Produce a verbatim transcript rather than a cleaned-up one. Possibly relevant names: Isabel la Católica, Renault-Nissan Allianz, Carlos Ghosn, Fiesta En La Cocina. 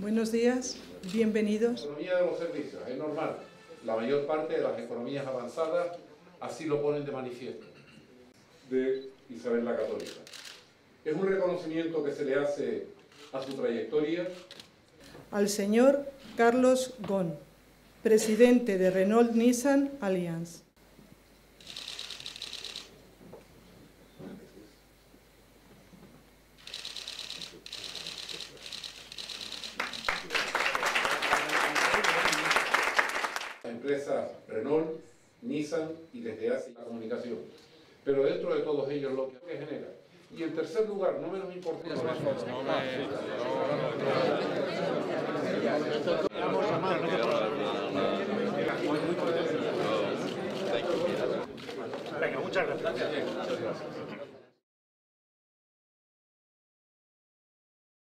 Buenos días, bienvenidos. La economía de los servicios es normal. La mayor parte de las economías avanzadas así lo ponen de manifiesto. De Isabel la Católica. Es un reconocimiento que se le hace a su trayectoria. Al señor Carlos Ghosn, presidente de Renault-Nissan Allianz. La empresa Renault, Nissan y desde hace la comunicación. Pero dentro de todos ellos lo que genera. Y en tercer lugar, no menos importante, venga, muchas gracias.